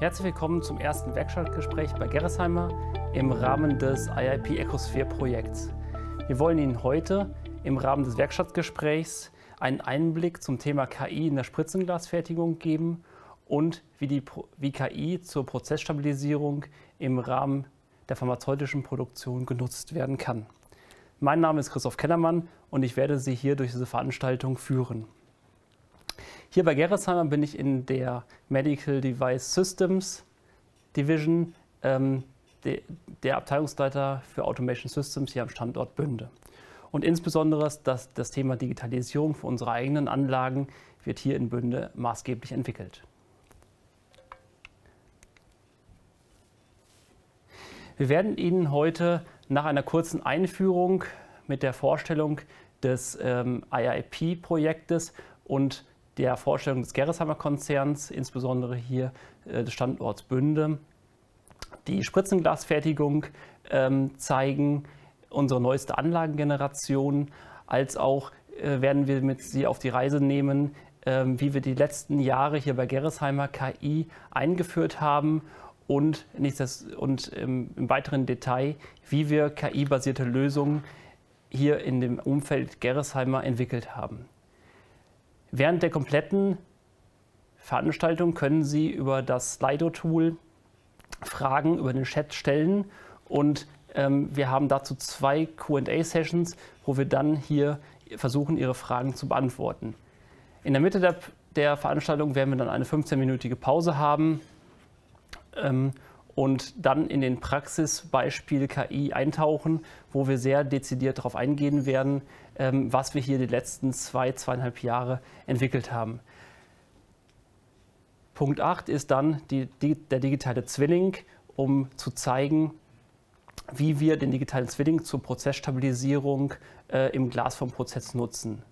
Herzlich willkommen zum ersten Werkstattgespräch bei Gerresheimer im Rahmen des IIP-Ecosphere-Projekts. Wir wollen Ihnen heute im Rahmen des Werkstattgesprächs einen Einblick zum Thema KI in der Spritzenglasfertigung geben und wie KI zur Prozessstabilisierung im Rahmen der pharmazeutischen Produktion genutzt werden kann. Mein Name ist Christoph Kellermann und ich werde Sie hier durch diese Veranstaltung führen. Hier bei Gerresheimer bin ich in der Medical Device Systems Division, der Abteilungsleiter für Automation Systems hier am Standort Bünde. Und insbesondere das Thema Digitalisierung für unsere eigenen Anlagen wird hier in Bünde maßgeblich entwickelt. Wir werden Ihnen heute nach einer kurzen Einführung mit der Vorstellung des IIP-Projektes und der Vorstellung des Gerresheimer-Konzerns, insbesondere hier des Standorts Bünde, die Spritzenglasfertigung zeigen, unsere neueste Anlagengeneration, als auch werden wir mit Sie auf die Reise nehmen, wie wir die letzten Jahre hier bei Gerresheimer KI eingeführt haben und, im weiteren Detail, wie wir KI-basierte Lösungen hier in dem Umfeld Gerresheimer entwickelt haben. Während der kompletten Veranstaltung können Sie über das Slido-Tool Fragen über den Chat stellen und wir haben dazu zwei Q&A-Sessions, wo wir dann hier versuchen, Ihre Fragen zu beantworten. In der Mitte der Veranstaltung werden wir dann eine 15-minütige Pause haben und dann in den Praxisbeispiel KI eintauchen, wo wir sehr dezidiert darauf eingehen werden, was wir hier die letzten zweieinhalb Jahre entwickelt haben. Punkt 8 ist dann der digitale Zwilling, um zu zeigen, wie wir den digitalen Zwilling zur Prozessstabilisierung im Glasformprozess nutzen.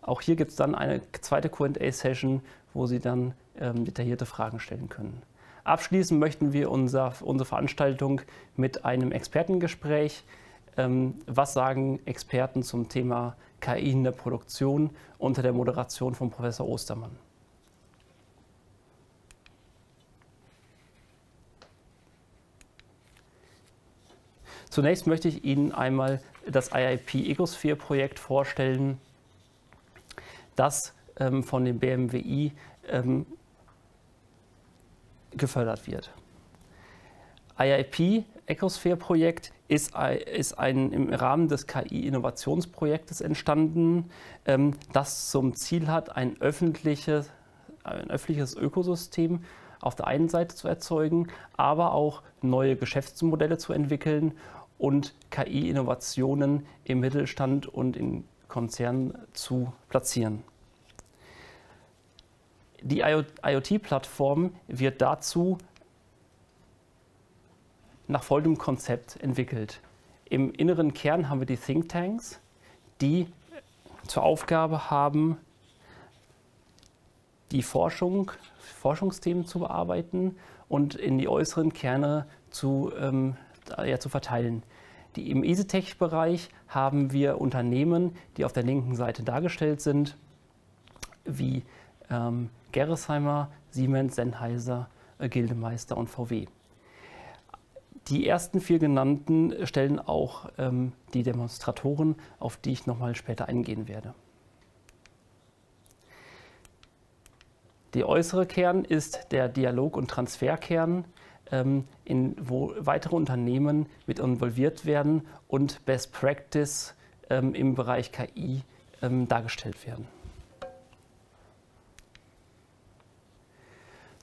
Auch hier gibt es dann eine zweite Q&A-Session, wo Sie dann detaillierte Fragen stellen können. Abschließen möchten wir unsere Veranstaltung mit einem Expertengespräch. Was sagen Experten zum Thema KI in der Produktion unter der Moderation von Professor Ostermann? Zunächst möchte ich Ihnen einmal das IIP-Ecosphere-Projekt vorstellen, das von dem BMWi gefördert wird. IIP-Ecosphere-Projekt ist im Rahmen des KI-Innovationsprojektes entstanden, das zum Ziel hat, ein öffentliches Ökosystem auf der einen Seite zu erzeugen, aber auch neue Geschäftsmodelle zu entwickeln und KI-Innovationen im Mittelstand und in Konzernen zu platzieren. Die IoT-Plattform wird dazu nach folgendem Konzept entwickelt. Im inneren Kern haben wir die Thinktanks, die zur Aufgabe haben, die Forschungsthemen zu bearbeiten und in die äußeren Kerne zu verteilen. Im EasyTech-Bereich haben wir Unternehmen, die auf der linken Seite dargestellt sind, wie Gerresheimer, Siemens, Sennheiser, Gildemeister und VW. Die ersten vier genannten stellen auch die Demonstratoren, auf die ich nochmal später eingehen werde. Der äußere Kern ist der Dialog- und Transferkern, wo weitere Unternehmen mit involviert werden und Best Practice im Bereich KI dargestellt werden.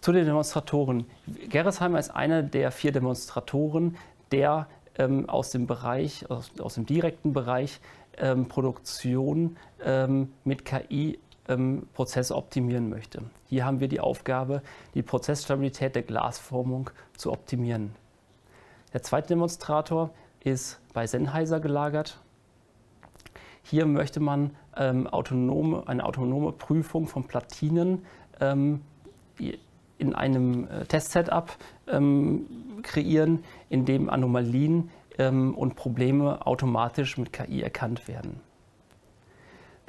Zu den Demonstratoren. Gerresheimer ist einer der vier Demonstratoren, der aus dem direkten Bereich Produktion mit KI Prozesse optimieren möchte. Hier haben wir die Aufgabe, die Prozessstabilität der Glasformung zu optimieren. Der zweite Demonstrator ist bei Sennheiser gelagert. Hier möchte man eine autonome Prüfung von Platinen in einem Test-Setup kreieren, in dem Anomalien und Probleme automatisch mit KI erkannt werden.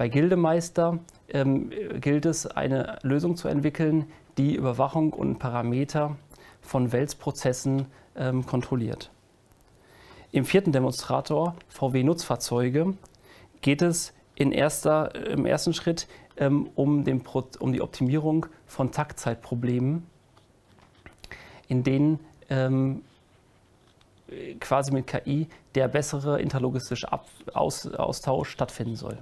Bei Gildemeister gilt es, eine Lösung zu entwickeln, die Überwachung und Parameter von Wälzprozessen kontrolliert. Im vierten Demonstrator, VW Nutzfahrzeuge, geht es im ersten Schritt um die Optimierung von Taktzeitproblemen, in denen quasi mit KI der bessere interlogistische Austausch stattfinden soll.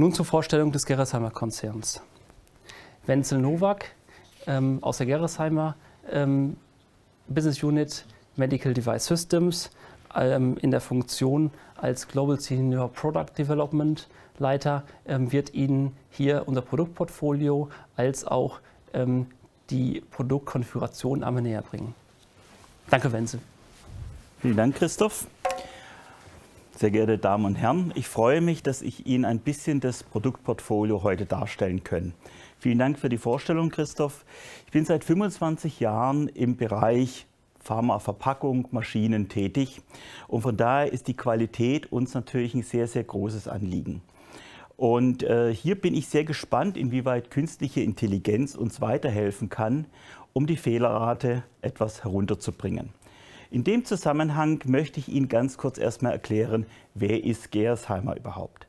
Nun zur Vorstellung des Gerresheimer Konzerns. Wenzel Nowak aus der Gerresheimer Business Unit Medical Device Systems in der Funktion als Global Senior Product Development Leiter wird Ihnen hier unser Produktportfolio als auch die Produktkonfiguration einmal näher bringen. Danke, Wenzel. Vielen Dank, Christoph. Sehr geehrte Damen und Herren, ich freue mich, dass ich Ihnen ein bisschen das Produktportfolio heute darstellen kann. Vielen Dank für die Vorstellung, Christoph. Ich bin seit 25 Jahren im Bereich Pharmaverpackung, Maschinen tätig und von daher ist die Qualität uns natürlich ein sehr, sehr großes Anliegen. Und hier bin ich sehr gespannt, inwieweit künstliche Intelligenz uns weiterhelfen kann, um die Fehlerrate etwas herunterzubringen. In dem Zusammenhang möchte ich Ihnen ganz kurz erstmal erklären, wer ist Gerresheimer überhaupt?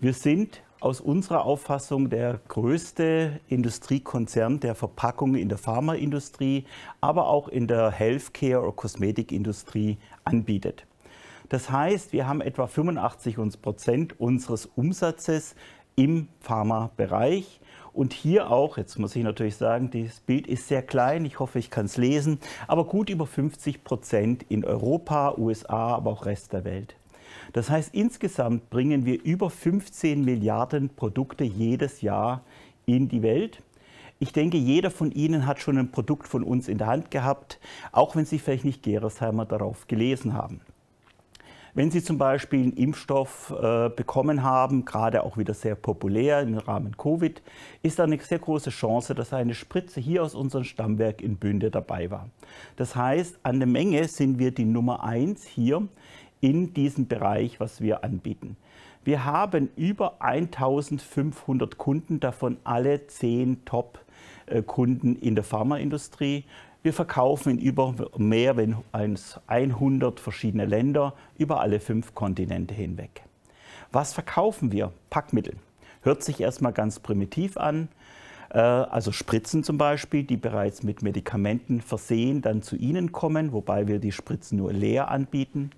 Wir sind aus unserer Auffassung der größte Industriekonzern der Verpackungen in der Pharmaindustrie, aber auch in der Healthcare- oder Kosmetikindustrie anbietet. Das heißt, wir haben etwa 85% unseres Umsatzes im Pharmabereich. Und hier auch, jetzt muss ich natürlich sagen, das Bild ist sehr klein, ich hoffe, ich kann es lesen, aber gut über 50% in Europa, USA, aber auch Rest der Welt. Das heißt, insgesamt bringen wir über 15 Milliarden Produkte jedes Jahr in die Welt. Ich denke, jeder von Ihnen hat schon ein Produkt von uns in der Hand gehabt, auch wenn Sie vielleicht nicht Gerresheimer darauf gelesen haben. Wenn Sie zum Beispiel einen Impfstoff bekommen haben, gerade auch wieder sehr populär im Rahmen Covid, ist da eine sehr große Chance, dass eine Spritze hier aus unserem Stammwerk in Bünde dabei war. Das heißt, an der Menge sind wir die Nummer 1 hier in diesem Bereich, was wir anbieten. Wir haben über 1500 Kunden, davon alle 10 Top-Kunden in der Pharmaindustrie. Wir verkaufen in mehr als 100 verschiedene Länder über alle 5 Kontinente hinweg. Was verkaufen wir? Packmittel. Hört sich erstmal ganz primitiv an. Also Spritzen zum Beispiel, die bereits mit Medikamenten versehen dann zu Ihnen kommen, wobei wir die Spritzen nur leer anbieten.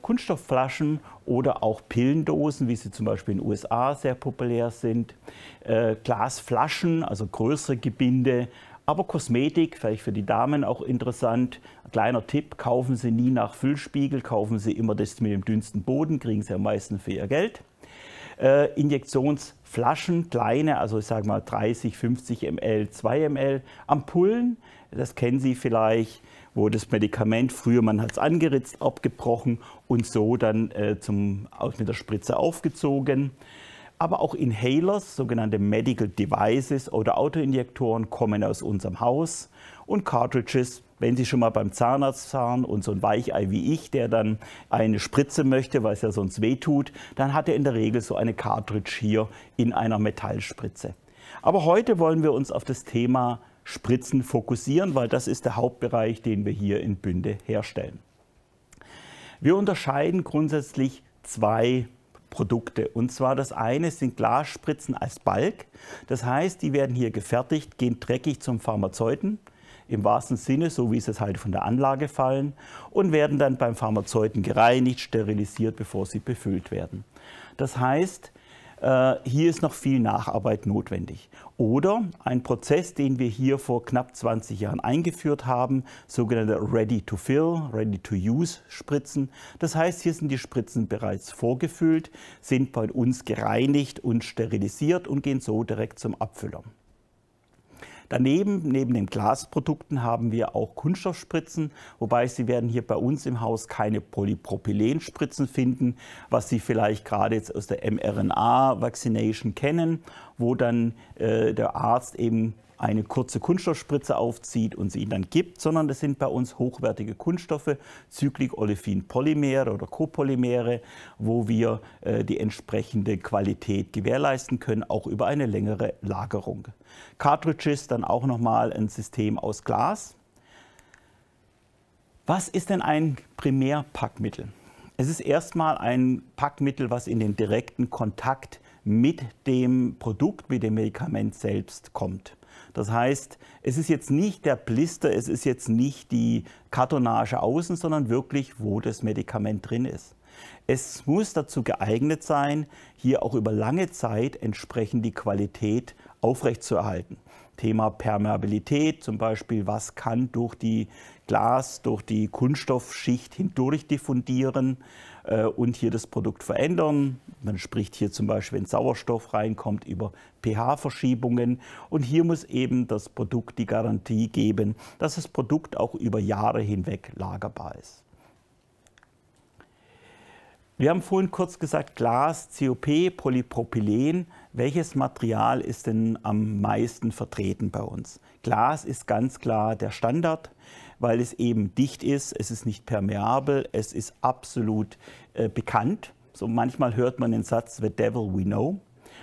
Kunststoffflaschen oder auch Pillendosen, wie sie zum Beispiel in den USA sehr populär sind. Glasflaschen, also größere Gebinde. Aber Kosmetik, vielleicht für die Damen auch interessant, kleiner Tipp, kaufen Sie nie nach Füllspiegel, kaufen Sie immer das mit dem dünnsten Boden, kriegen Sie am meisten für Ihr Geld. Injektionsflaschen, kleine, also ich sage mal 30, 50 ml, 2 ml, Ampullen, das kennen Sie vielleicht, wo das Medikament, früher man hat es angeritzt, abgebrochen und so dann mit der Spritze aufgezogen. Aber auch Inhalers, sogenannte Medical Devices oder Autoinjektoren kommen aus unserem Haus. Und Cartridges, wenn Sie schon mal beim Zahnarzt waren und so ein Weichei wie ich, der dann eine Spritze möchte, weil es ja sonst wehtut, dann hat er in der Regel so eine Cartridge hier in einer Metallspritze. Aber heute wollen wir uns auf das Thema Spritzen fokussieren, weil das ist der Hauptbereich, den wir hier in Bünde herstellen. Wir unterscheiden grundsätzlich 2 Produkte. Und zwar das eine sind Glasspritzen als Balk. Das heißt, die werden hier gefertigt, gehen dreckig zum Pharmazeuten, im wahrsten Sinne, so wie es halt von der Anlage fallen, und werden dann beim Pharmazeuten gereinigt, sterilisiert, bevor sie befüllt werden. Das heißt, hier ist noch viel Nacharbeit notwendig. Oder ein Prozess, den wir hier vor knapp 20 Jahren eingeführt haben, sogenannte Ready-to-Fill, Ready-to-Use-Spritzen. Das heißt, hier sind die Spritzen bereits vorgefüllt, sind bei uns gereinigt und sterilisiert und gehen so direkt zum Abfüller. Daneben, neben den Glasprodukten, haben wir auch Kunststoffspritzen, wobei Sie werden hier bei uns im Haus keine Polypropylenspritzen finden, was Sie vielleicht gerade jetzt aus der mRNA-Vaccination kennen, wo dann der Arzt eben eine kurze Kunststoffspritze aufzieht und sie ihnen dann gibt, sondern das sind bei uns hochwertige Kunststoffe, Cyclic-Olefin-Polymere oder Copolymere, wo wir die entsprechende Qualität gewährleisten können, auch über eine längere Lagerung. Cartridges dann auch nochmal ein System aus Glas. Was ist denn ein Primärpackmittel? Es ist erstmal ein Packmittel, was in den direkten Kontakt mit dem Produkt, mit dem Medikament selbst kommt. Das heißt, es ist jetzt nicht der Blister, es ist jetzt nicht die Kartonage außen, sondern wirklich, wo das Medikament drin ist. Es muss dazu geeignet sein, hier auch über lange Zeit entsprechend die Qualität aufrechtzuerhalten. Thema Permeabilität zum Beispiel, was kann durch die Glas, durch die Kunststoffschicht hindurch diffundieren und hier das Produkt verändern. Man spricht hier zum Beispiel, wenn Sauerstoff reinkommt, über pH-Verschiebungen. Und hier muss eben das Produkt die Garantie geben, dass das Produkt auch über Jahre hinweg lagerbar ist. Wir haben vorhin kurz gesagt, Glas, COP, Polypropylen. Welches Material ist denn am meisten vertreten bei uns? Glas ist ganz klar der Standard, weil es eben dicht ist, es ist nicht permeabel, es ist absolut bekannt. So manchmal hört man den Satz, "The devil we know",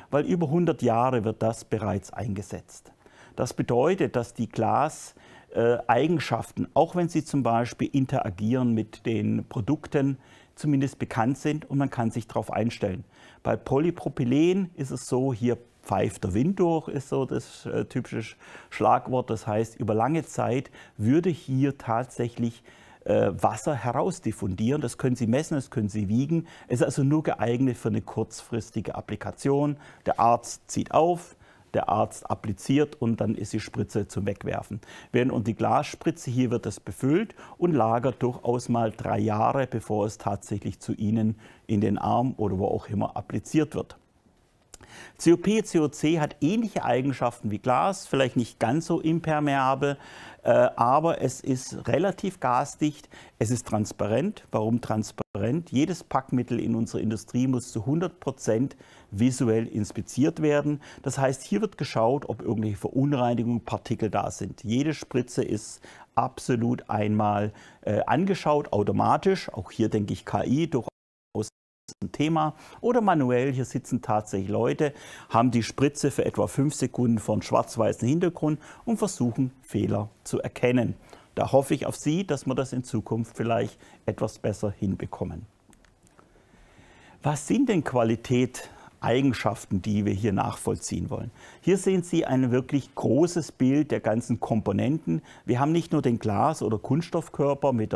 weil über 100 Jahre wird das bereits eingesetzt. Das bedeutet, dass die Glaseigenschaften, auch wenn sie zum Beispiel interagieren mit den Produkten, zumindest bekannt sind und man kann sich darauf einstellen. Bei Polypropylen ist es so, hier pfeift der Wind durch, ist so das typische Schlagwort. Das heißt, über lange Zeit würde hier tatsächlich Wasser herausdiffundieren. Das können Sie messen, das können Sie wiegen. Es ist also nur geeignet für eine kurzfristige Applikation. Der Arzt zieht auf, der Arzt appliziert und dann ist die Spritze zum Wegwerfen. Während die Glasspritze, hier wird das befüllt und lagert durchaus mal 3 Jahre, bevor es tatsächlich zu Ihnen in den Arm oder wo auch immer appliziert wird. COP, COC hat ähnliche Eigenschaften wie Glas, vielleicht nicht ganz so impermeabel, aber es ist relativ gasdicht, es ist transparent. Warum transparent? Jedes Packmittel in unserer Industrie muss zu 100% visuell inspiziert werden. Das heißt, hier wird geschaut, ob irgendwelche Verunreinigungen, Partikel da sind. Jede Spritze ist absolut einmal angeschaut, automatisch. Auch hier denke ich KI durchaus ein Thema, oder manuell. Hier sitzen tatsächlich Leute, haben die Spritze für etwa 5 Sekunden von schwarz-weißem Hintergrund und versuchen, Fehler zu erkennen. Da hoffe ich auf Sie, dass wir das in Zukunft vielleicht etwas besser hinbekommen. Was sind denn Qualitätseigenschaften, die wir hier nachvollziehen wollen? Hier sehen Sie ein wirklich großes Bild der ganzen Komponenten. Wir haben nicht nur den Glas- oder Kunststoffkörper mit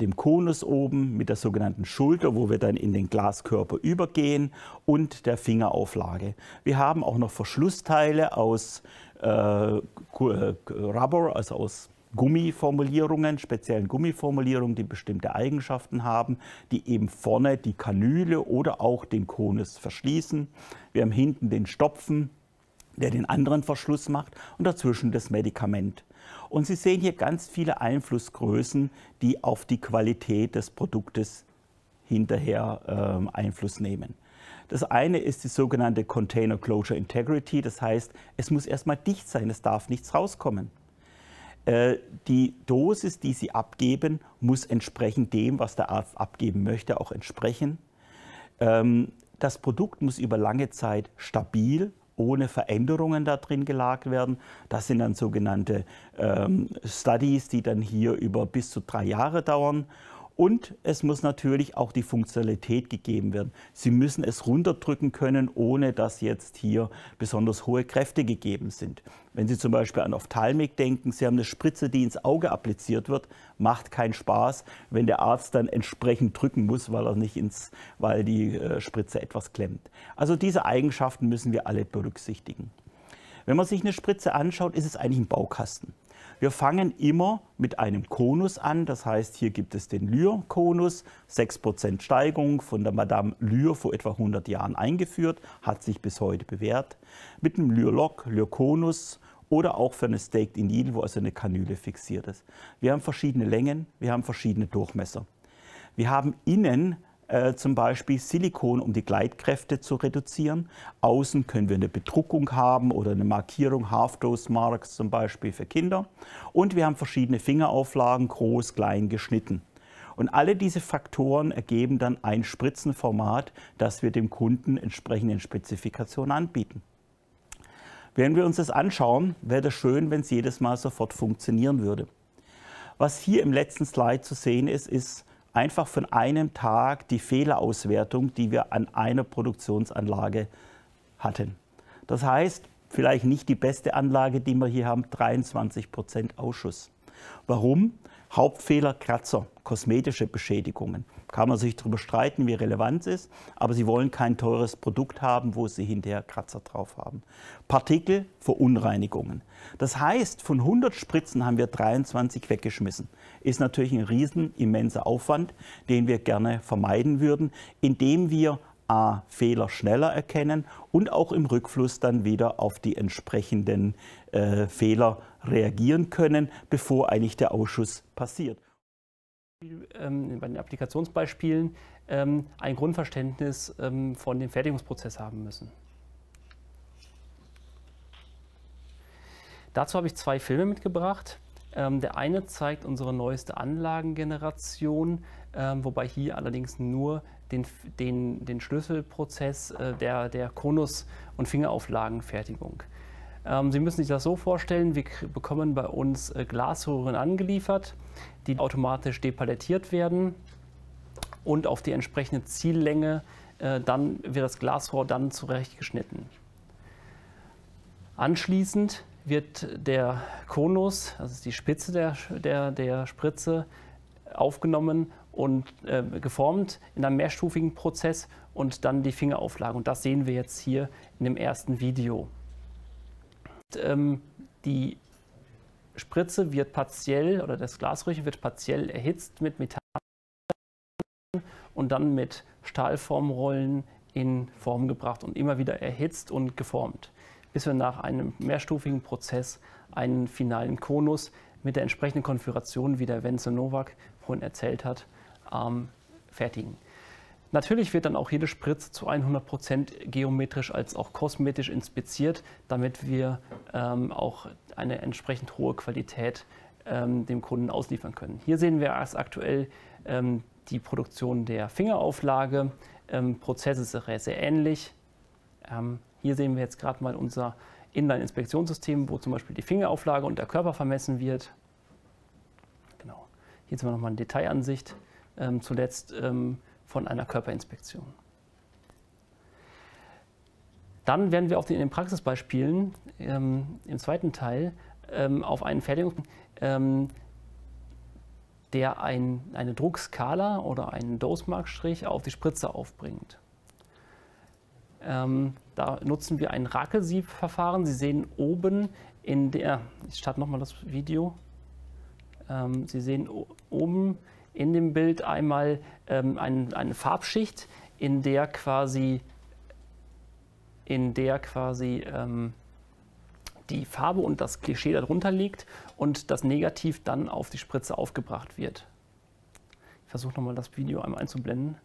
dem Konus oben, mit der sogenannten Schulter, wo wir dann in den Glaskörper übergehen, und der Fingerauflage. Wir haben auch noch Verschlussteile aus Rubber, also aus Gummiformulierungen, speziellen Gummiformulierungen, die bestimmte Eigenschaften haben, die eben vorne die Kanüle oder auch den Konus verschließen. Wir haben hinten den Stopfen, der den anderen Verschluss macht, und dazwischen das Medikament. Und Sie sehen hier ganz viele Einflussgrößen, die auf die Qualität des Produktes hinterher Einfluss nehmen. Das eine ist die sogenannte Container Closure Integrity, das heißt, es muss erstmal dicht sein, es darf nichts rauskommen. Die Dosis, die Sie abgeben, muss entsprechend dem, was der Arzt abgeben möchte, auch entsprechen. Das Produkt muss über lange Zeit stabil ohne Veränderungen da drin gelagert werden. Das sind dann sogenannte Studies, die dann hier über bis zu 3 Jahre dauern. Und es muss natürlich auch die Funktionalität gegeben werden. Sie müssen es runterdrücken können, ohne dass jetzt hier besonders hohe Kräfte gegeben sind. Wenn Sie zum Beispiel an Ophthalmik denken, Sie haben eine Spritze, die ins Auge appliziert wird, macht keinen Spaß, wenn der Arzt dann entsprechend drücken muss, weil die Spritze etwas klemmt. Also diese Eigenschaften müssen wir alle berücksichtigen. Wenn man sich eine Spritze anschaut, ist es eigentlich ein Baukasten. Wir fangen immer mit einem Konus an, das heißt, hier gibt es den Lür-Konus, 6% Steigung, von der Madame Lür vor etwa 100 Jahren eingeführt, hat sich bis heute bewährt, mit einem Lür-Lock, Lür-Konus oder auch für eine Staked in Needle, wo also eine Kanüle fixiert ist. Wir haben verschiedene Längen, wir haben verschiedene Durchmesser. Wir haben innen zum Beispiel Silikon, um die Gleitkräfte zu reduzieren. Außen können wir eine Bedruckung haben oder eine Markierung, Half-Dose-Marks zum Beispiel für Kinder. Und wir haben verschiedene Fingerauflagen, groß, klein, geschnitten. Und alle diese Faktoren ergeben dann ein Spritzenformat, das wir dem Kunden entsprechend in Spezifikationen anbieten. Wenn wir uns das anschauen, wäre das schön, wenn es jedes Mal sofort funktionieren würde. Was hier im letzten Slide zu sehen ist, ist einfach von einem Tag die Fehlerauswertung, die wir an einer Produktionsanlage hatten. Das heißt, vielleicht nicht die beste Anlage, die wir hier haben, 23% Ausschuss. Warum? Hauptfehler, Kratzer, kosmetische Beschädigungen. Kann man sich darüber streiten, wie relevant es ist, aber Sie wollen kein teures Produkt haben, wo Sie hinterher Kratzer drauf haben. Partikel, Verunreinigungen. Das heißt, von 100 Spritzen haben wir 23 weggeschmissen. Ist natürlich ein riesen, immenser Aufwand, den wir gerne vermeiden würden, indem wir a. Fehler schneller erkennen und auch im Rückfluss dann wieder auf die entsprechenden Fehler reagieren können, bevor eigentlich der Ausschuss passiert. Bei den Applikationsbeispielen ein Grundverständnis von dem Fertigungsprozess haben müssen. Dazu habe ich zwei Filme mitgebracht. Der eine zeigt unsere neueste Anlagengeneration, wobei hier allerdings nur den Schlüsselprozess der Konus- und Fingerauflagenfertigung. Sie müssen sich das so vorstellen, wir bekommen bei uns Glasröhren angeliefert, die automatisch depalettiert werden und auf die entsprechende Ziellänge dann wird das Glasrohr dann zurechtgeschnitten. Anschließend wird der Konus, also die Spitze der Spritze, aufgenommen und geformt in einem mehrstufigen Prozess und dann die Fingerauflage. Und das sehen wir jetzt hier in dem ersten Video. Die Spritze wird partiell, oder das Glasröhrchen wird partiell erhitzt mit Metall und dann mit Stahlformrollen in Form gebracht und immer wieder erhitzt und geformt, bis wir nach einem mehrstufigen Prozess einen finalen Konus mit der entsprechenden Konfiguration, wie der Wenzel Nowak vorhin erzählt hat, fertigen. Natürlich wird dann auch jede Spritze zu 100% geometrisch als auch kosmetisch inspiziert, damit wir auch eine entsprechend hohe Qualität dem Kunden ausliefern können. Hier sehen wir erst aktuell die Produktion der Fingerauflage. Prozess ist sehr ähnlich. Hier sehen wir jetzt gerade mal unser Inline-Inspektionssystem, wo zum Beispiel die Fingerauflage und der Körper vermessen wird. Genau. Hier sehen wir nochmal eine Detailansicht, zuletzt von einer Körperinspektion. Dann werden wir auf den Praxisbeispielen im zweiten Teil auf einen Fertigungsprozess, der eine Druckskala oder einen Dosemarkstrich auf die Spritze aufbringt. Da nutzen wir ein Rakelsieb-Verfahren. Sie sehen oben in der, ich starte nochmal das Video, Sie sehen oben in dem Bild einmal eine Farbschicht, in der quasi die Farbe und das Klischee darunter liegt und das Negativ dann auf die Spritze aufgebracht wird. Ich versuche nochmal das Video einmal einzublenden.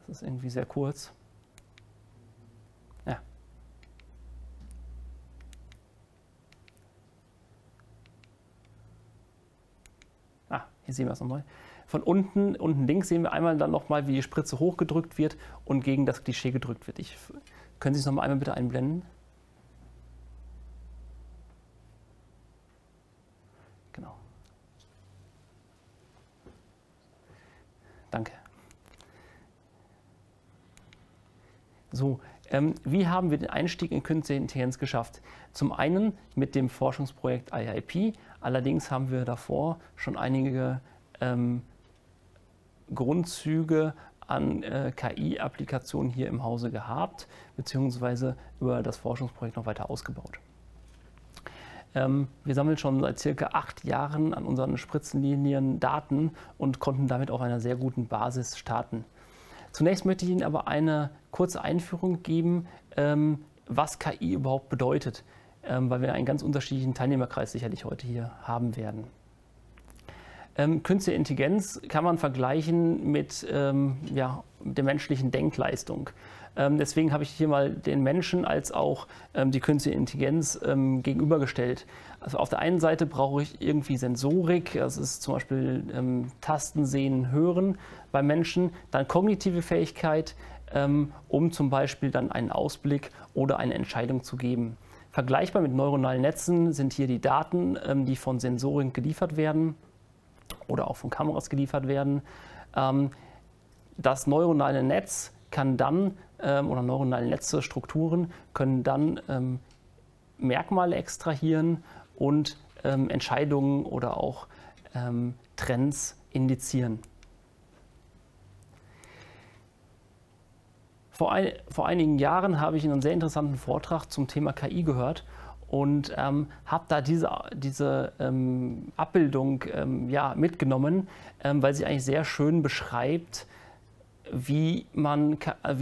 Das ist irgendwie sehr kurz. Ja. Ah, hier sehen wir es nochmal. Von unten links sehen wir einmal dann nochmal, wie die Spritze hochgedrückt wird und gegen das Klischee gedrückt wird. Können Sie es nochmal einmal bitte einblenden? Genau. Danke. So, wie haben wir den Einstieg in künstliche Intelligenz geschafft? Zum einen mit dem Forschungsprojekt IIP, allerdings haben wir davor schon einige Grundzüge an KI-Applikationen hier im Hause gehabt, beziehungsweise über das Forschungsprojekt noch weiter ausgebaut. Wir sammeln schon seit circa 8 Jahren an unseren Spritzenlinien Daten und konnten damit auf einer sehr guten Basis starten. Zunächst möchte ich Ihnen aber eine kurze Einführung geben, was KI überhaupt bedeutet, weil wir einen ganz unterschiedlichen Teilnehmerkreis sicherlich heute hier haben werden. Künstliche Intelligenz kann man vergleichen mit der menschlichen Denkleistung. Deswegen habe ich hier mal den Menschen als auch die künstliche Intelligenz gegenübergestellt. Also auf der einen Seite brauche ich irgendwie Sensorik, das ist zum Beispiel Tasten, Sehen, Hören bei Menschen, dann kognitive Fähigkeit, um zum Beispiel dann einen Ausblick oder eine Entscheidung zu geben. Vergleichbar mit neuronalen Netzen sind hier die Daten, die von Sensoren geliefert werden oder auch von Kameras geliefert werden. Das neuronale Netz kann dann, oder neuronale Netze, Strukturen, können dann Merkmale extrahieren und Entscheidungen oder auch Trends indizieren. Vor einigen Jahren habe ich einen sehr interessanten Vortrag zum Thema KI gehört und habe da diese Abbildung mitgenommen, weil sie eigentlich sehr schön beschreibt, wie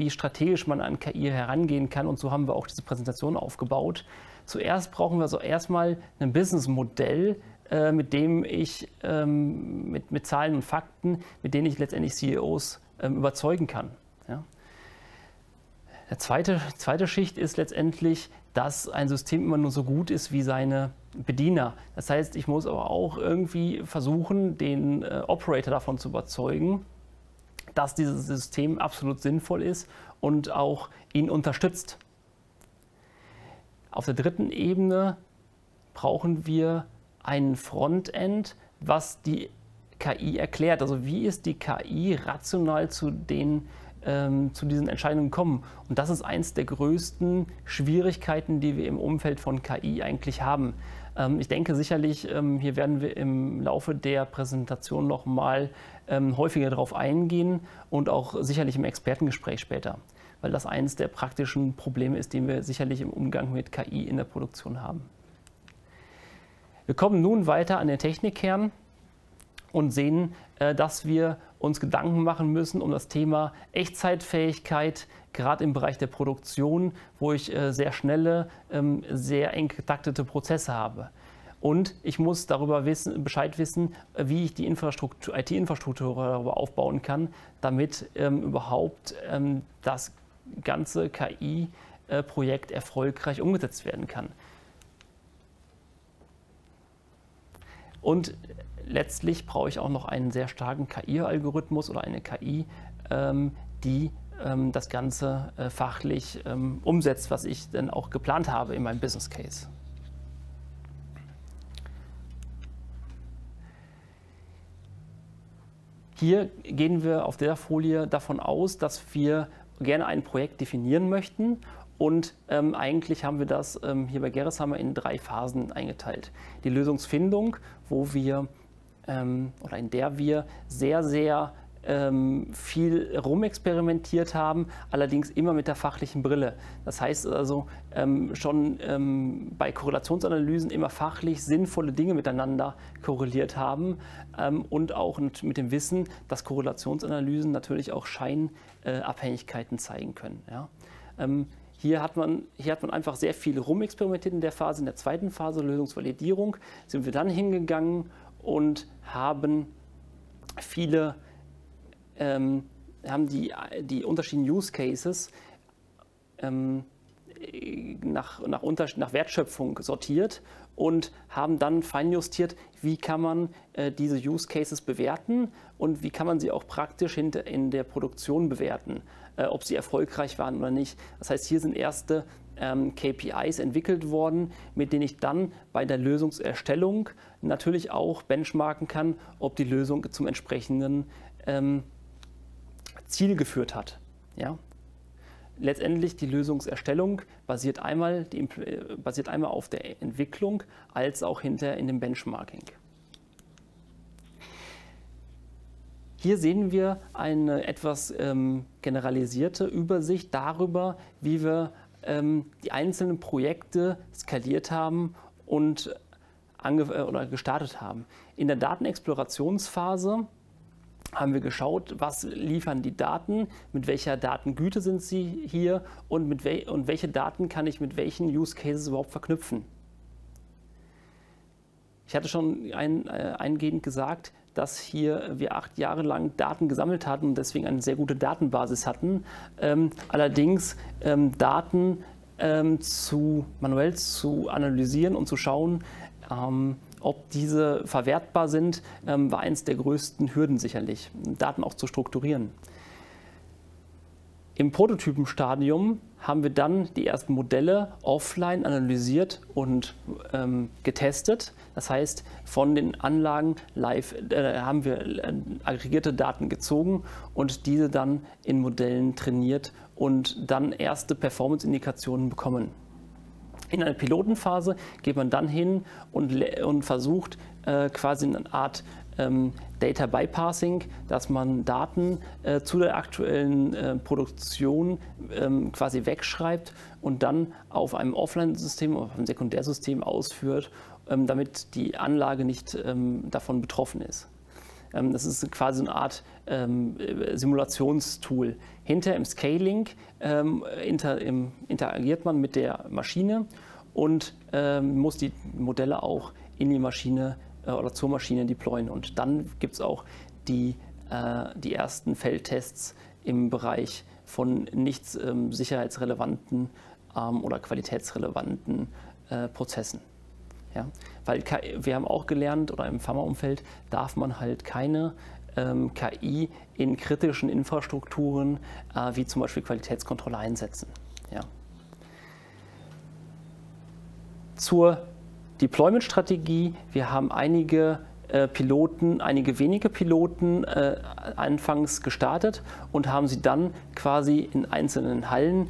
strategisch man an KI herangehen kann, und so haben wir auch diese Präsentation aufgebaut. Zuerst brauchen wir also erstmal ein Businessmodell, mit dem ich mit Zahlen und Fakten, mit denen ich letztendlich CEOs überzeugen kann. Ja. Die zweite Schicht ist letztendlich, dass ein System immer nur so gut ist wie seine Bediener. Das heißt, ich muss aber auch irgendwie versuchen, den Operator davon zu überzeugen, dass dieses System absolut sinnvoll ist und auch ihn unterstützt. Auf der dritten Ebene brauchen wir ein Frontend, was die KI erklärt. Also wie ist die KI rational zu diesen Entscheidungen gekommen? Und das ist eins der größten Schwierigkeiten, die wir im Umfeld von KI eigentlich haben. Ich denke sicherlich, hier werden wir im Laufe der Präsentation noch mal häufiger darauf eingehen und auch sicherlich im Expertengespräch später, weil das eines der praktischen Probleme ist, die wir sicherlich im Umgang mit KI in der Produktion haben. Wir kommen nun weiter an den Technikkern und sehen, dass wir uns Gedanken machen müssen um das Thema Echtzeitfähigkeit, gerade im Bereich der Produktion, wo ich sehr schnelle, sehr eng getaktete Prozesse habe. Und ich muss darüber Bescheid wissen, wie ich die IT-Infrastruktur darüber aufbauen kann, damit überhaupt das ganze KI-Projekt erfolgreich umgesetzt werden kann. Und letztlich brauche ich auch noch einen sehr starken KI-Algorithmus oder eine KI, die das Ganze fachlich umsetzt, was ich dann auch geplant habe in meinem Business Case. Hier gehen wir auf der Folie davon aus, dass wir gerne ein Projekt definieren möchten. Und eigentlich haben wir das hier bei Gerresheimer in 3 Phasen eingeteilt. Die Lösungsfindung, wo wir oder in der wir sehr, sehr viel rumexperimentiert haben, allerdings immer mit der fachlichen Brille. Das heißt also schon bei Korrelationsanalysen immer fachlich sinnvolle Dinge miteinander korreliert haben und auch mit dem Wissen, dass Korrelationsanalysen natürlich auch Scheinabhängigkeiten zeigen können. Ja? Hier hat man einfach sehr viel rumexperimentiert in der Phase. In der zweiten Phase, Lösungsvalidierung, sind wir dann hingegangen und haben die unterschiedlichen Use Cases nach Wertschöpfung sortiert und haben dann feinjustiert, wie kann man diese Use Cases bewerten und wie kann man sie auch praktisch in der Produktion bewerten, ob sie erfolgreich waren oder nicht. Das heißt, hier sind erste KPIs entwickelt worden, mit denen ich dann bei der Lösungserstellung natürlich auch benchmarken kann, ob die Lösung zum entsprechenden Ziel geführt hat. Ja? Letztendlich die Lösungserstellung basiert einmal auf der Entwicklung als auch hinterher in dem Benchmarking. Hier sehen wir eine etwas generalisierte Übersicht darüber, wie wir die einzelnen Projekte skaliert haben und gestartet haben. In der Datenexplorationsphase haben wir geschaut, was liefern die Daten, mit welcher Datengüte sind sie hier und welche Daten kann ich mit welchen Use Cases überhaupt verknüpfen. Ich hatte schon eingehend gesagt, dass hier wir 8 Jahre lang Daten gesammelt hatten und deswegen eine sehr gute Datenbasis hatten. Allerdings Daten manuell zu analysieren und zu schauen, ob diese verwertbar sind, war eins der größten Hürden sicherlich, Daten auch zu strukturieren. Im Prototypenstadium haben wir dann die ersten Modelle offline analysiert und getestet. Das heißt, von den Anlagen live haben wir aggregierte Daten gezogen und diese dann in Modellen trainiert und dann erste Performance-Indikationen bekommen. In einer Pilotenphase geht man dann hin und versucht quasi eine Art Data Bypassing, dass man Daten zu der aktuellen Produktion quasi wegschreibt und dann auf einem Offline-System, auf einem Sekundärsystem ausführt, damit die Anlage nicht davon betroffen ist. Das ist quasi eine Art Simulationstool. Hinter im Scaling interagiert man mit der Maschine und muss die Modelle auch in die Maschine oder zur Maschine deployen. Und dann gibt es auch die ersten Feldtests im Bereich von nicht sicherheitsrelevanten oder qualitätsrelevanten Prozessen. Ja? Weil wir haben auch gelernt, oder im Pharmaumfeld darf man halt keine KI in kritischen Infrastrukturen wie zum Beispiel Qualitätskontrolle einsetzen. Ja? Zur Deployment-Strategie. Wir haben einige wenige Piloten anfangs gestartet und haben sie dann quasi in einzelnen Hallen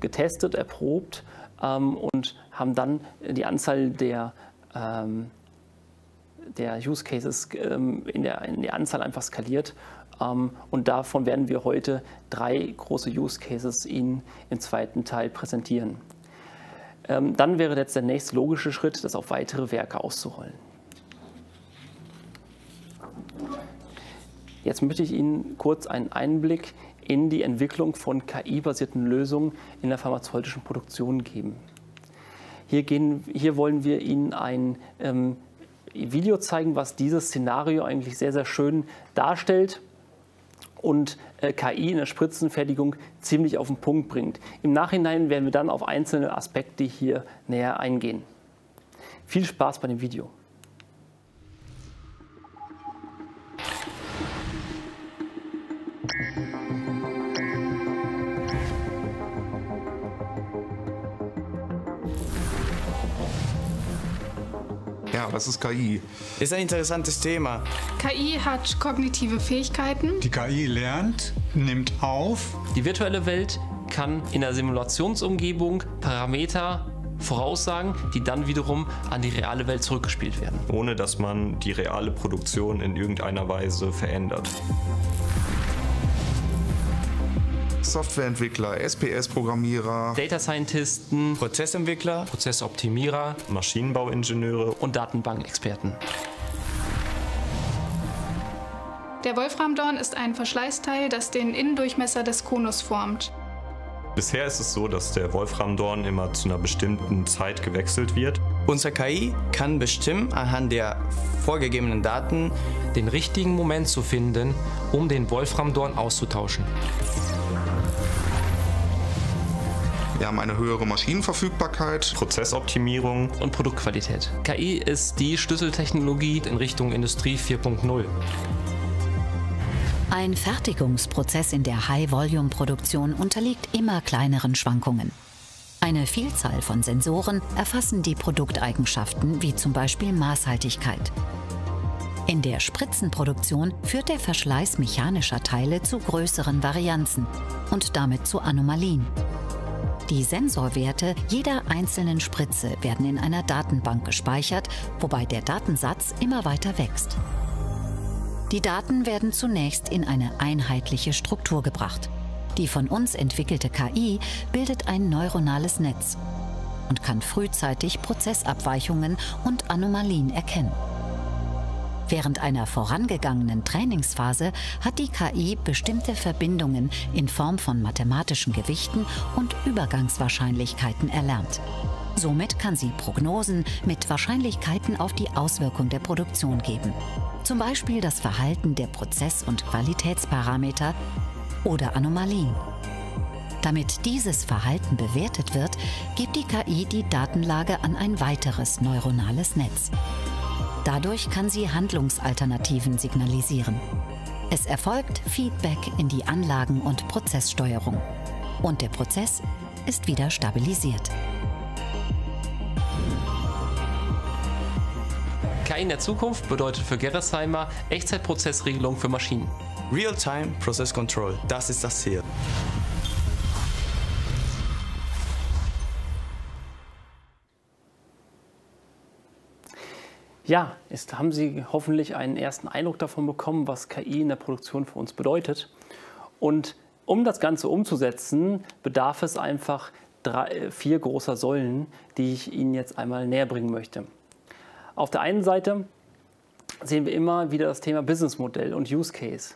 getestet, erprobt und haben dann die Anzahl der Use Cases in der Anzahl einfach skaliert. Und davon werden wir heute 3 große Use Cases Ihnen im zweiten Teil präsentieren. Dann wäre jetzt der nächste logische Schritt, das auf weitere Werke auszurollen. Jetzt möchte ich Ihnen kurz einen Einblick in die Entwicklung von KI-basierten Lösungen in der pharmazeutischen Produktion geben. Hier wollen wir Ihnen ein Video zeigen, was dieses Szenario eigentlich sehr, sehr schön darstellt und KI in der Spritzenfertigung ziemlich auf den Punkt bringt. Im Nachhinein werden wir dann auf einzelne Aspekte hier näher eingehen. Viel Spaß bei dem Video. Ja, was ist KI? Ist ein interessantes Thema. KI hat kognitive Fähigkeiten. Die KI lernt, nimmt auf. Die virtuelle Welt kann in der Simulationsumgebung Parameter voraussagen, die dann wiederum an die reale Welt zurückgespielt werden. Ohne dass man die reale Produktion in irgendeiner Weise verändert. Softwareentwickler, SPS-Programmierer, Data Scientisten, Prozessentwickler, Prozessoptimierer, Maschinenbauingenieure und Datenbankexperten. Der Wolframdorn ist ein Verschleißteil, das den Innendurchmesser des Konus formt. Bisher ist es so, dass der Wolframdorn immer zu einer bestimmten Zeit gewechselt wird. Unser KI kann bestimmen, anhand der vorgegebenen Daten den richtigen Moment zu finden, um den Wolframdorn auszutauschen. Wir haben eine höhere Maschinenverfügbarkeit, Prozessoptimierung und Produktqualität. KI ist die Schlüsseltechnologie in Richtung Industrie 4.0. Ein Fertigungsprozess in der High-Volume-Produktion unterliegt immer kleineren Schwankungen. Eine Vielzahl von Sensoren erfassen die Produkteigenschaften, wie zum Beispiel Maßhaltigkeit. In der Spritzenproduktion führt der Verschleiß mechanischer Teile zu größeren Varianzen und damit zu Anomalien. Die Sensorwerte jeder einzelnen Spritze werden in einer Datenbank gespeichert, wobei der Datensatz immer weiter wächst. Die Daten werden zunächst in eine einheitliche Struktur gebracht. Die von uns entwickelte KI bildet ein neuronales Netz und kann frühzeitig Prozessabweichungen und Anomalien erkennen. Während einer vorangegangenen Trainingsphase hat die KI bestimmte Verbindungen in Form von mathematischen Gewichten und Übergangswahrscheinlichkeiten erlernt. Somit kann sie Prognosen mit Wahrscheinlichkeiten auf die Auswirkung der Produktion geben. Zum Beispiel das Verhalten der Prozess- und Qualitätsparameter oder Anomalien. Damit dieses Verhalten bewertet wird, gibt die KI die Datenlage an ein weiteres neuronales Netz. Dadurch kann sie Handlungsalternativen signalisieren. Es erfolgt Feedback in die Anlagen- und Prozesssteuerung. Und der Prozess ist wieder stabilisiert. KI in der Zukunft bedeutet für Gerresheimer Echtzeitprozessregelung für Maschinen. Real-Time Process Control, das ist das Ziel. Ja, jetzt haben Sie hoffentlich einen ersten Eindruck davon bekommen, was KI in der Produktion für uns bedeutet. Und um das Ganze umzusetzen, bedarf es einfach vier großer Säulen, die ich Ihnen jetzt einmal näher bringen möchte. Auf der einen Seite sehen wir immer wieder das Thema Businessmodell und Use Case.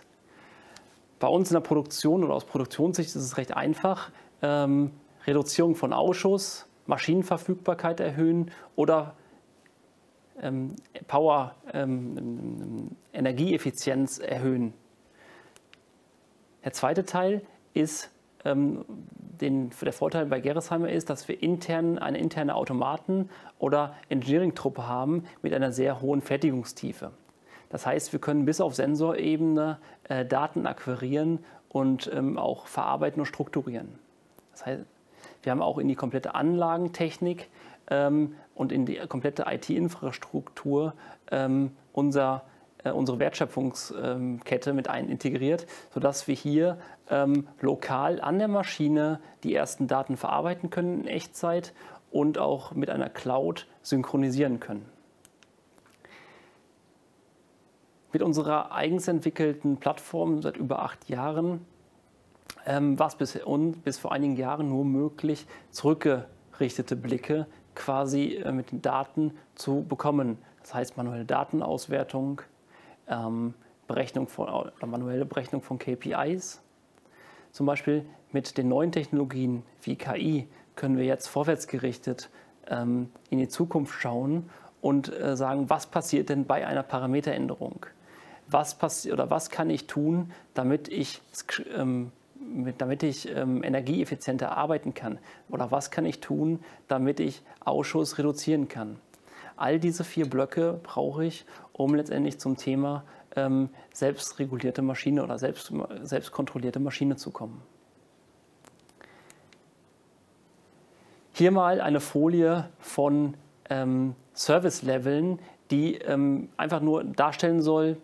Bei uns in der Produktion oder aus Produktionssicht ist es recht einfach. Reduzierung von Ausschuss, Maschinenverfügbarkeit erhöhen oder Energieeffizienz erhöhen. Der zweite Teil ist, der Vorteil bei Gerresheimer ist, dass wir eine interne Automaten- oder Engineering-Truppe haben mit einer sehr hohen Fertigungstiefe. Das heißt, wir können bis auf Sensorebene Daten akquirieren und auch verarbeiten und strukturieren. Das heißt, wir haben auch in die komplette Anlagentechnik und in die komplette IT-Infrastruktur unsere Wertschöpfungskette mit integriert, sodass wir hier lokal an der Maschine die ersten Daten verarbeiten können in Echtzeit und auch mit einer Cloud synchronisieren können. Mit unserer eigens entwickelten Plattform seit über 8 Jahren war es bis vor einigen Jahren nur möglich, zurückgerichtete Blicke quasi mit den Daten zu bekommen. Das heißt manuelle Datenauswertung, manuelle Berechnung von KPIs. Zum Beispiel mit den neuen Technologien wie KI können wir jetzt vorwärtsgerichtet in die Zukunft schauen und sagen, was passiert denn bei einer Parameteränderung? Was kann ich tun, damit ich energieeffizienter arbeiten kann? Oder was kann ich tun, damit ich Ausschuss reduzieren kann? All diese 4 Blöcke brauche ich, um letztendlich zum Thema selbstregulierte Maschine oder selbstkontrollierte Maschine zu kommen. Hier mal eine Folie von Service-Leveln, die einfach nur darstellen soll,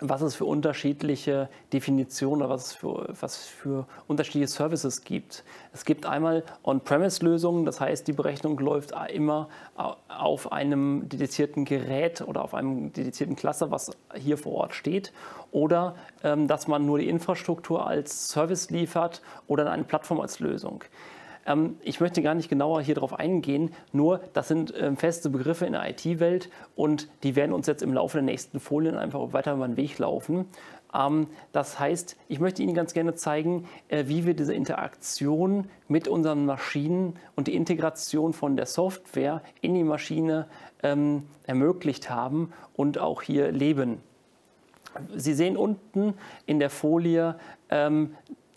was es für unterschiedliche Definitionen oder was für unterschiedliche Services gibt. Es gibt einmal On-Premise-Lösungen, das heißt, die Berechnung läuft immer auf einem dedizierten Gerät oder auf einem dedizierten Cluster, was hier vor Ort steht. Oder dass man nur die Infrastruktur als Service liefert oder eine Plattform als Lösung. Ich möchte gar nicht genauer hier drauf eingehen, nur das sind feste Begriffe in der IT-Welt und die werden uns jetzt im Laufe der nächsten Folien einfach weiter über den Weg laufen. Das heißt, ich möchte Ihnen ganz gerne zeigen, wie wir diese Interaktion mit unseren Maschinen und die Integration von der Software in die Maschine ermöglicht haben und auch hier leben. Sie sehen unten in der Folie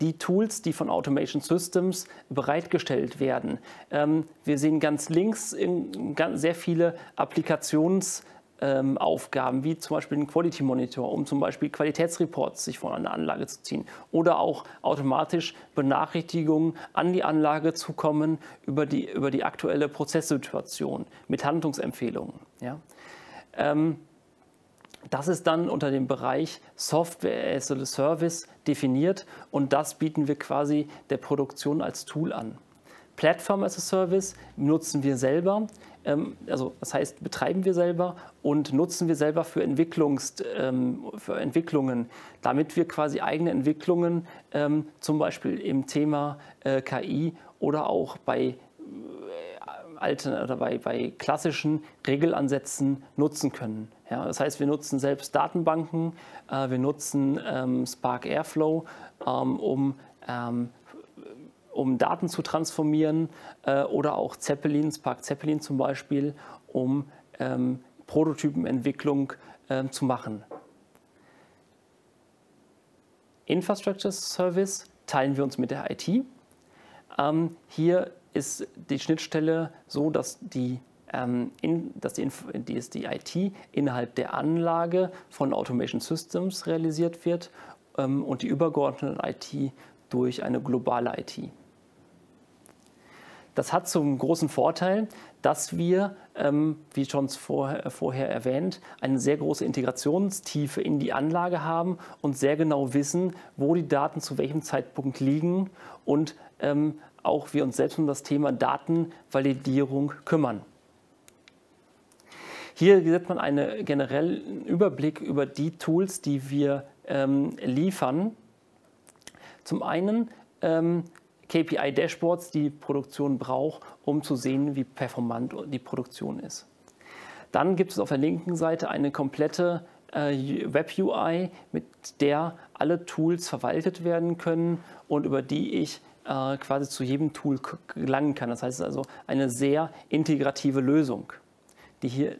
die Tools, die von Automation Systems bereitgestellt werden. Wir sehen ganz links sehr viele Applikationsaufgaben, wie zum Beispiel einen Quality Monitor, um zum Beispiel Qualitätsreports sich von einer Anlage zu ziehen oder auch automatisch Benachrichtigungen an die Anlage zu kommen über die aktuelle Prozesssituation mit Handlungsempfehlungen. Ja? Das ist dann unter dem Bereich Software as a Service definiert und das bieten wir quasi der Produktion als Tool an. Platform as a Service nutzen wir selber, also das heißt betreiben wir selber und nutzen wir selber für Entwicklungen, damit wir quasi eigene Entwicklungen zum Beispiel im Thema KI oder auch bei klassischen Regelansätzen nutzen können. Ja, das heißt, wir nutzen selbst Datenbanken, wir nutzen Spark Airflow, um Daten zu transformieren, oder auch Zeppelins, Park Zeppelin zum Beispiel, um Prototypenentwicklung zu machen. Infrastructure Service teilen wir uns mit der IT. Hier ist die Schnittstelle so, dass die IT innerhalb der Anlage von Automation Systems realisiert wird und die übergeordnete IT durch eine globale IT. Das hat zum großen Vorteil, dass wir, wie schon vorher erwähnt, eine sehr große Integrationstiefe in die Anlage haben und sehr genau wissen, wo die Daten zu welchem Zeitpunkt liegen und auch wir uns selbst um das Thema Datenvalidierung kümmern. Hier setzt man einen generellen Überblick über die Tools, die wir liefern. Zum einen KPI-Dashboards, die Produktion braucht, um zu sehen, wie performant die Produktion ist. Dann gibt es auf der linken Seite eine komplette Web-UI, mit der alle Tools verwaltet werden können und über die ich quasi zu jedem Tool gelangen kann. Das heißt also eine sehr integrative Lösung, die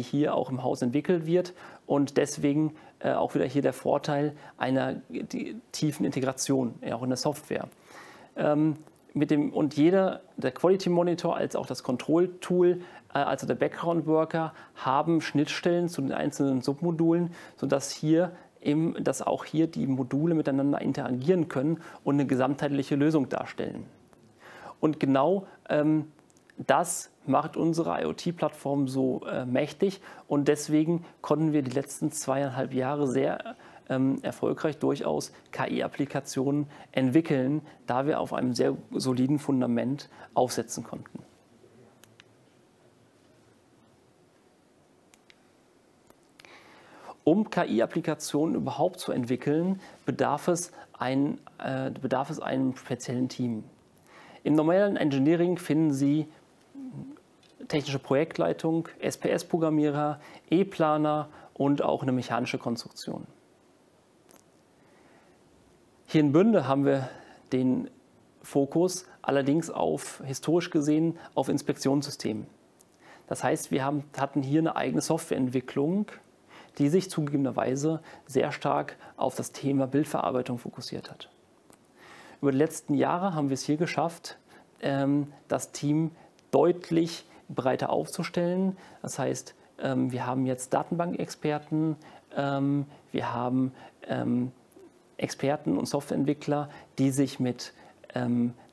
hier auch im Haus entwickelt wird und deswegen auch wieder hier der Vorteil einer tiefen Integration, auch in der Software. Der Quality Monitor als auch das Control Tool, also der Background Worker, haben Schnittstellen zu den einzelnen Submodulen, sodass auch hier die Module miteinander interagieren können und eine gesamtheitliche Lösung darstellen. Und genau das macht unsere IoT-Plattform so mächtig und deswegen konnten wir die letzten 2,5 Jahre sehr erfolgreich durchaus KI-Applikationen entwickeln, da wir auf einem sehr soliden Fundament aufsetzen konnten. Um KI-Applikationen überhaupt zu entwickeln, bedarf es einem speziellen Team. Im normalen Engineering finden Sie technische Projektleitung, SPS-Programmierer, E-Planer und auch eine mechanische Konstruktion. Hier in Bünde haben wir den Fokus allerdings historisch gesehen auf Inspektionssystemen. Das heißt, wir hatten hier eine eigene Softwareentwicklung, die sich zugegebenerweise sehr stark auf das Thema Bildverarbeitung fokussiert hat. Über die letzten Jahre haben wir es hier geschafft, das Team deutlich breiter aufzustellen. Das heißt, wir haben jetzt Datenbankexperten, wir haben Experten und Softwareentwickler, die sich mit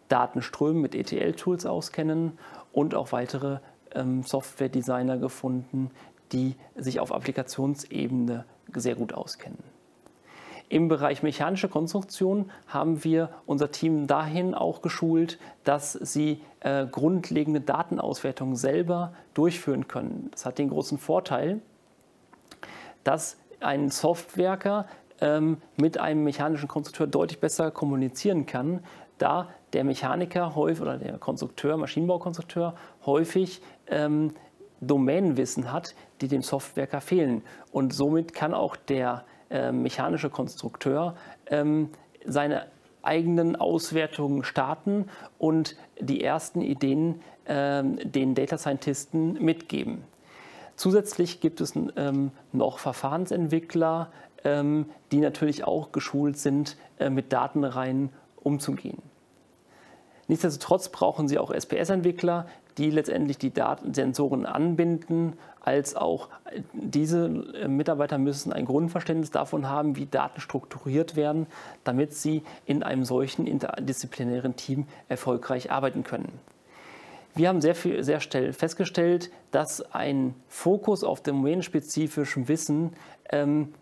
Datenströmen, mit ETL-Tools auskennen und auch weitere Software-Designer gefunden, die sich auf Applikationsebene sehr gut auskennen. Im Bereich mechanische Konstruktion haben wir unser Team dahin auch geschult, dass sie grundlegende Datenauswertungen selber durchführen können. Das hat den großen Vorteil, dass ein Softwerker mit einem mechanischen Konstrukteur deutlich besser kommunizieren kann, da der Mechaniker häufig oder der Konstrukteur, Maschinenbaukonstrukteur häufig Domänenwissen hat, die dem Softwerker fehlen. Und somit kann auch der mechanische Konstrukteur seine eigenen Auswertungen starten und die ersten Ideen den Data Scientisten mitgeben. Zusätzlich gibt es noch Verfahrensentwickler, die natürlich auch geschult sind, mit Datenreihen umzugehen. Nichtsdestotrotz brauchen Sie auch SPS-Entwickler, die letztendlich die Datensensoren anbinden, als auch diese Mitarbeiter müssen ein Grundverständnis davon haben, wie Daten strukturiert werden, damit sie in einem solchen interdisziplinären Team erfolgreich arbeiten können. Wir haben sehr schnell festgestellt, dass ein Fokus auf domänenspezifischem Wissen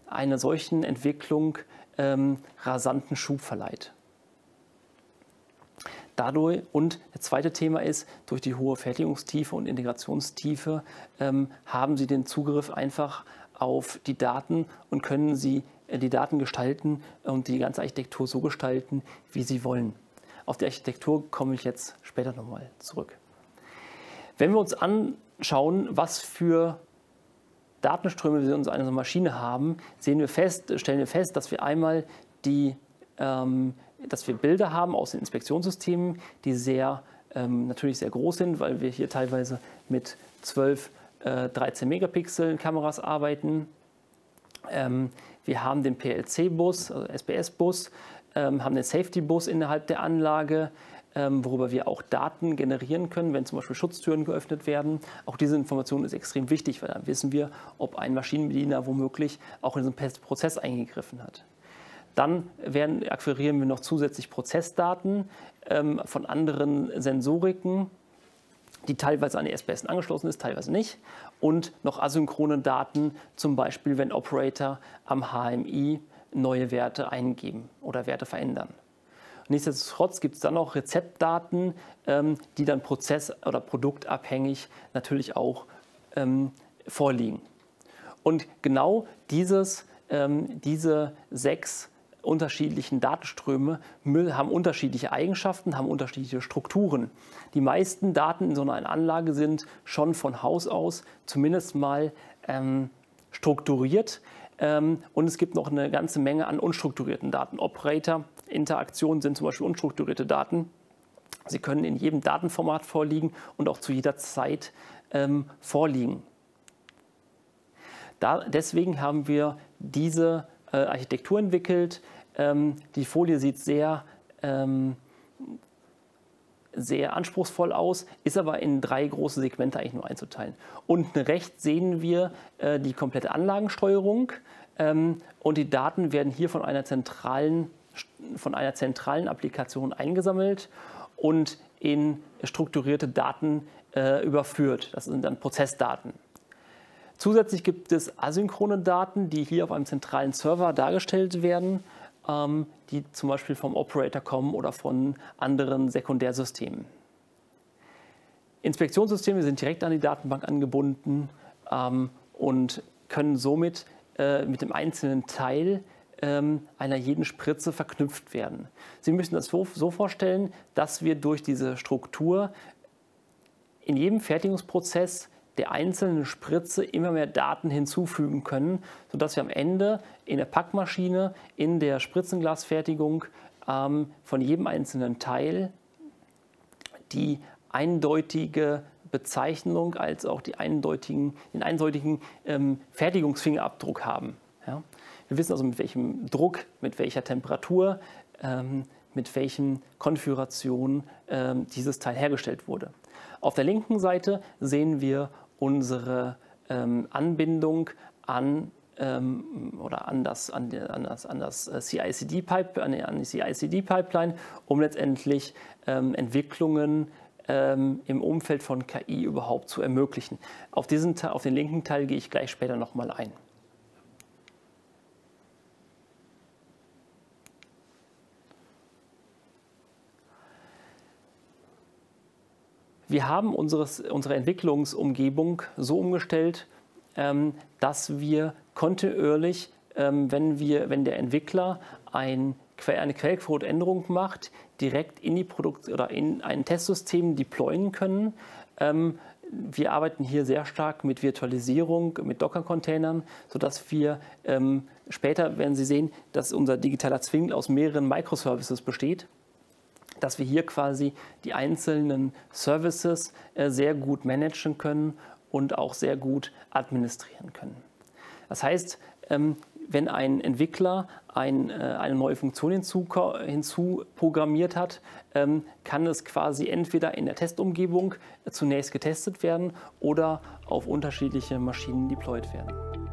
einer solchen Entwicklung rasanten Schub verleiht. Und das zweite Thema ist, durch die hohe Fertigungstiefe und Integrationstiefe haben Sie den Zugriff einfach auf die Daten und können Sie die Daten gestalten und die ganze Architektur so gestalten, wie Sie wollen. Auf die Architektur komme ich jetzt später nochmal zurück. Wenn wir uns anschauen, was für Datenströme wir in unserer Maschine haben, stellen wir fest, dass wir einmal die dass wir Bilder haben aus den Inspektionssystemen, die sehr natürlich sehr groß sind, weil wir hier teilweise mit 12, 13 Megapixel Kameras arbeiten. Wir haben den PLC-Bus, also SPS-Bus, haben den Safety-Bus innerhalb der Anlage, worüber wir auch Daten generieren können, wenn zum Beispiel Schutztüren geöffnet werden. Auch diese Information ist extrem wichtig, weil dann wissen wir, ob ein Maschinenbediener womöglich auch in so einen Prozess eingegriffen hat. Dann akquirieren wir noch zusätzlich Prozessdaten von anderen Sensoriken, die teilweise an die SPS angeschlossen ist, teilweise nicht. Und noch asynchrone Daten, zum Beispiel wenn Operator am HMI neue Werte eingeben oder Werte verändern. Nichtsdestotrotz gibt es dann auch Rezeptdaten, die dann prozess- oder produktabhängig natürlich auch vorliegen. Und genau diese 6 unterschiedlichen Datenströme haben unterschiedliche Eigenschaften, haben unterschiedliche Strukturen. Die meisten Daten in so einer Anlage sind schon von Haus aus zumindest mal strukturiert. Und es gibt noch eine ganze Menge an unstrukturierten Daten. Operator, Interaktionen sind zum Beispiel unstrukturierte Daten. Sie können in jedem Datenformat vorliegen und auch zu jeder Zeit vorliegen. Deswegen haben wir diese Architektur entwickelt. Die Folie sieht sehr anspruchsvoll aus, ist aber in 3 große Segmente eigentlich nur einzuteilen. Unten rechts sehen wir die komplette Anlagensteuerung und die Daten werden hier von einer zentralen Applikation eingesammelt und in strukturierte Daten überführt. Das sind dann Prozessdaten. Zusätzlich gibt es asynchrone Daten, die hier auf einem zentralen Server dargestellt werden, die zum Beispiel vom Operator kommen oder von anderen Sekundärsystemen. Inspektionssysteme sind direkt an die Datenbank angebunden und können somit mit dem einzelnen Teil einer jeden Spritze verknüpft werden. Sie müssen das so vorstellen, dass wir durch diese Struktur in jedem Fertigungsprozess der einzelnen Spritze immer mehr Daten hinzufügen können, sodass wir am Ende in der Packmaschine, in der Spritzenglasfertigung von jedem einzelnen Teil die eindeutige Bezeichnung als auch den eindeutigen Fertigungsfingerabdruck haben. Ja? Wir wissen also, mit welchem Druck, mit welcher Temperatur, mit welchen Konfigurationen dieses Teil hergestellt wurde. Auf der linken Seite sehen wir unsere Anbindung an die CICD-Pipeline, um letztendlich Entwicklungen im Umfeld von KI überhaupt zu ermöglichen. Auf den linken Teil gehe ich gleich später nochmal ein. Wir haben unsere Entwicklungsumgebung so umgestellt, dass wir kontinuierlich, wenn der Entwickler eine Quellcodeänderung macht, direkt in die in ein Testsystem deployen können. Wir arbeiten hier sehr stark mit Virtualisierung, mit Docker-Containern, sodass wir später werden Sie sehen, dass unser digitaler Zwilling aus mehreren Microservices besteht, dass wir hier quasi die einzelnen Services sehr gut managen können und auch sehr gut administrieren können. Das heißt, wenn ein Entwickler eine neue Funktion hinzuprogrammiert hat, kann es quasi entweder in der Testumgebung zunächst getestet werden oder auf unterschiedliche Maschinen deployed werden.